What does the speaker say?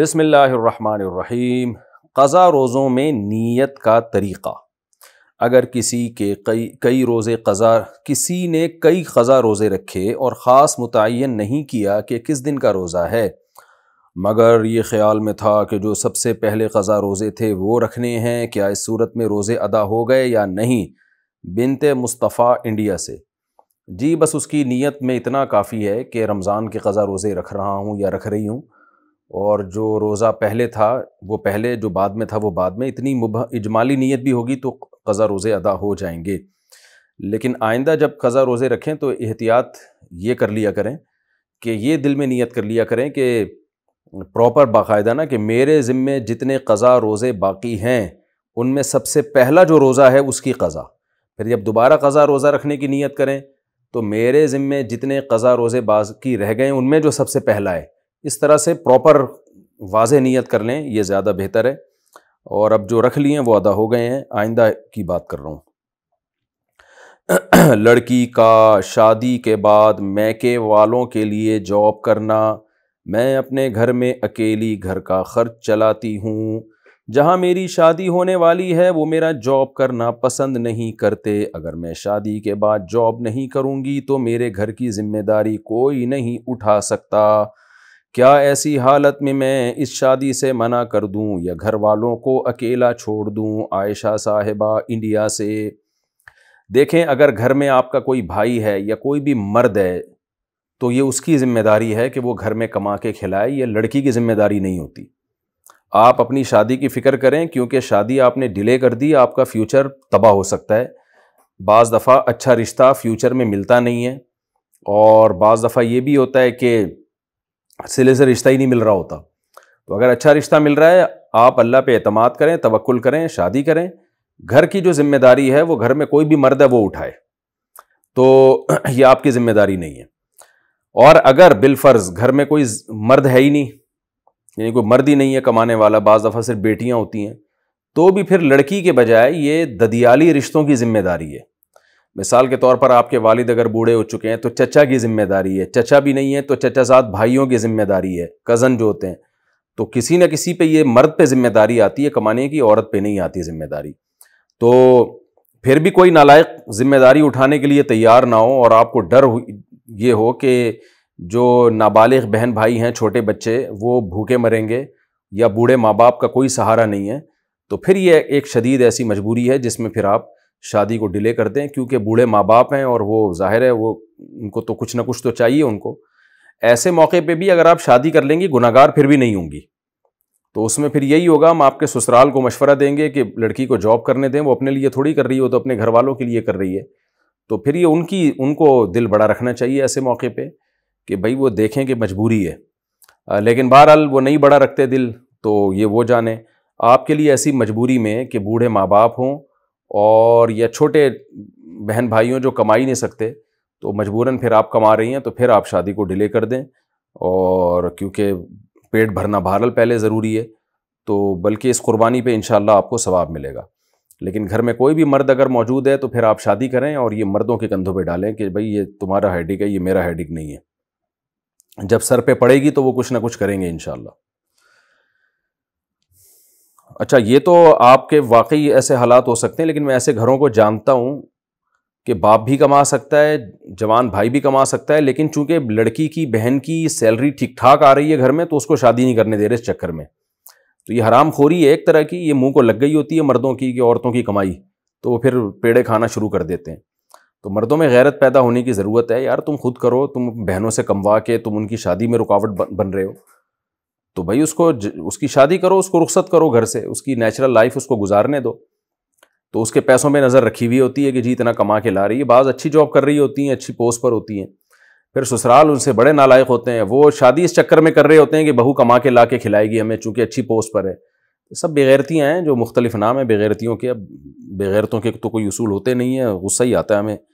बिस्मिल्लाहिर्रहमानिर्रहीम। क़ज़ा रोज़ों में नियत का तरीक़ा। अगर किसी के कई रोज़े क़ज़ा किसी ने कई क़ज़ा रोज़े रखे और ख़ास मुतय्यन नहीं किया कि किस दिन का रोज़ा है, मगर ये ख़्याल में था कि जो सबसे पहले क़ज़ा रोज़े थे वो रखने हैं, क्या इस सूरत में रोज़े अदा हो गए या नहीं। बिनते मुस्तफ़ा इंडिया से। जी बस उसकी नीयत में इतना काफ़ी है कि रमज़ान के क़ज़ा रोज़े रख रहा हूँ या रख रही हूँ, और जो रोज़ा पहले था वो पहले, जो बाद में था वो बाद में। इतनी इजमाली नीयत भी होगी तो क़ज़ा रोज़े अदा हो जाएंगे। लेकिन आइंदा जब क़ज़ा रोज़े रखें तो एहतियात ये कर लिया करें कि ये दिल में नीयत कर लिया करें कि प्रॉपर बाकायदा ना, कि मेरे ज़िम्मे जितने क़ज़ा रोज़े बाकी हैं उनमें सबसे पहला जो रोज़ा है उसकी क़ज़ा। फिर जब दोबारा क़ज़ा रोज़ा रखने की नीयत करें तो मेरे ज़िम्मे जितने क़ज़ा रोज़े बाकी रह गए उनमें जो सबसे पहला है। इस तरह से प्रॉपर वाज़े नीयत कर लें, ये ज़्यादा बेहतर है। और अब जो रख लिए हैं वो अदा हो गए हैं, आइंदा की बात कर रहा हूँ। लड़की का शादी के बाद मैके वालों के लिए जॉब करना। मैं अपने घर में अकेली घर का खर्च चलाती हूँ। जहाँ मेरी शादी होने वाली है वो मेरा जॉब करना पसंद नहीं करते। अगर मैं शादी के बाद जॉब नहीं करूँगी तो मेरे घर की जिम्मेदारी कोई नहीं उठा सकता। क्या ऐसी हालत में मैं इस शादी से मना कर दूं या घर वालों को अकेला छोड़ दूं। आयशा साहिबा इंडिया से। देखें, अगर घर में आपका कोई भाई है या कोई भी मर्द है तो ये उसकी ज़िम्मेदारी है कि वो घर में कमा के खिलाए, या लड़की की ज़िम्मेदारी नहीं होती। आप अपनी शादी की फ़िक्र करें, क्योंकि शादी आपने डिले कर दी, आपका फ्यूचर तबाह हो सकता है। बाज़ दफ़ा अच्छा रिश्ता फ्यूचर में मिलता नहीं है, और बाज़ दफ़ा ये भी होता है कि सिले से रिश्ता ही नहीं मिल रहा होता। तो अगर अच्छा रिश्ता मिल रहा है, आप अल्लाह पे एतमाद करें, तवक्कुल करें, शादी करें। घर की जो ज़िम्मेदारी है वो घर में कोई भी मर्द है वो उठाए, तो ये आपकी ज़िम्मेदारी नहीं है। और अगर बिलफ़र्ज़ घर में कोई मर्द है ही नहीं, यानी कोई मर्द ही नहीं है कमाने वाला, बाज़ दफ़ा सिर्फ बेटियाँ होती हैं, तो भी फिर लड़की के बजाय ये ददियाली रिश्तों की ज़िम्मेदारी है। मिसाल के तौर पर आपके वालिद अगर बूढ़े हो चुके हैं तो चचा की ज़िम्मेदारी है, चचा भी नहीं है तो चचा साथ भाइयों की ज़िम्मेदारी है, कज़न जो होते हैं। तो किसी न किसी पे ये मर्द पे ज़िम्मेदारी आती है कमाने की, औरत पे नहीं आती ज़िम्मेदारी। तो फिर भी कोई नालायक ज़िम्मेदारी उठाने के लिए तैयार ना हो, और आपको डर ये हो कि जो नाबालिग बहन भाई हैं, छोटे बच्चे, वो भूखे मरेंगे या बूढ़े माँ बाप का कोई सहारा नहीं है, तो फिर ये एक शदीद ऐसी मजबूरी है जिसमें फिर आप शादी को डिले कर दें। क्योंकि बूढ़े माँ बाप हैं और वो जाहिर है वो उनको तो कुछ ना कुछ तो चाहिए। उनको ऐसे मौके पे भी अगर आप शादी कर लेंगी, गुनाहगार फिर भी नहीं होंगी। तो उसमें फिर यही होगा, हम आपके ससुराल को मशवरा देंगे कि लड़की को जॉब करने दें, वो अपने लिए थोड़ी कर रही हो, तो अपने घर वालों के लिए कर रही है। तो फिर ये उनको दिल बड़ा रखना चाहिए ऐसे मौके पर कि भाई वो देखें कि मजबूरी है, लेकिन बहरहाल वो नहीं बड़ा रखते दिल, तो ये वो जाने। आपके लिए ऐसी मजबूरी में कि बूढ़े माँ बाप हों और या छोटे बहन भाइयों जो कमा ही नहीं सकते, तो मजबूरन फिर आप कमा रही हैं, तो फिर आप शादी को डिले कर दें। और क्योंकि पेट भरना बहरहाल पहले ज़रूरी है, तो बल्कि इस कुर्बानी पे इंशाल्लाह आपको सवाब मिलेगा। लेकिन घर में कोई भी मर्द अगर मौजूद है तो फिर आप शादी करें, और ये मर्दों के कंधों पे डालें कि भाई ये तुम्हारा हेडेक है, ये मेरा हेडेक नहीं है। जब सर पर पड़ेगी तो वो कुछ ना कुछ करेंगे इंशाल्लाह। अच्छा, ये तो आपके वाकई ऐसे हालात हो सकते हैं, लेकिन मैं ऐसे घरों को जानता हूँ कि बाप भी कमा सकता है, जवान भाई भी कमा सकता है, लेकिन चूंकि लड़की की बहन की सैलरी ठीक ठाक आ रही है घर में, तो उसको शादी नहीं करने दे रहे इस चक्कर में। तो ये हरामखोरी है एक तरह की, ये मुंह को लग गई होती है मर्दों की कि औरतों की कमाई, तो फिर पेड़े खाना शुरू कर देते हैं। तो मर्दों में गैरत पैदा होने की ज़रूरत है यार, तुम खुद करो, तुम बहनों से कमवा के तुम उनकी शादी में रुकावट बन रहे हो, तो भाई उसकी शादी करो, उसको रुखसत करो घर से, उसकी नेचुरल लाइफ उसको गुजारने दो। तो उसके पैसों में नज़र रखी हुई होती है कि जी इतना कमा के ला रही है। बाज़ अच्छी जॉब कर रही होती हैं, अच्छी पोस्ट पर होती हैं, फिर ससुराल उनसे बड़े नालायक होते हैं, वो शादी इस चक्कर में कर रहे होते हैं कि बहू कमा के ला के खिलाएगी हमें, चूँकि अच्छी पोस्ट पर है। सब बेगैरतियाँ हैं, जो मुख्तलिफ नाम है बेगैरतियों के। अब बेगैरतों के तो कोई उसूल होते नहीं है, गुस्सा ही आता है हमें